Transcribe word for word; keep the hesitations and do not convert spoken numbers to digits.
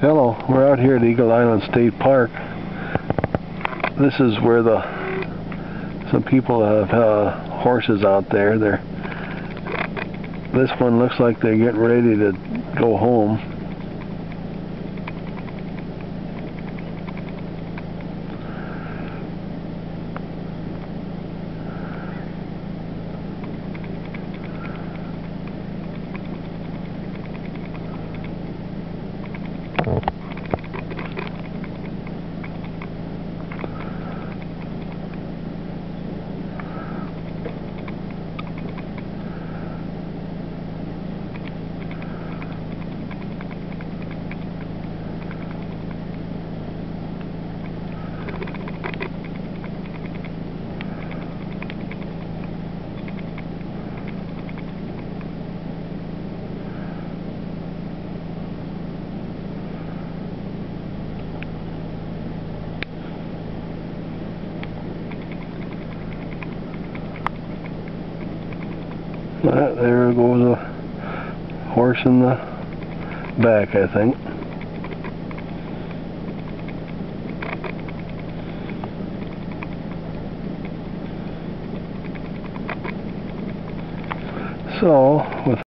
Hello, we're out here at Eagle Island State Park. This is where the some people have uh, horses out there. They're, this one looks like they're getting ready to go home. Well, there goes a horse in the back, I think. So, with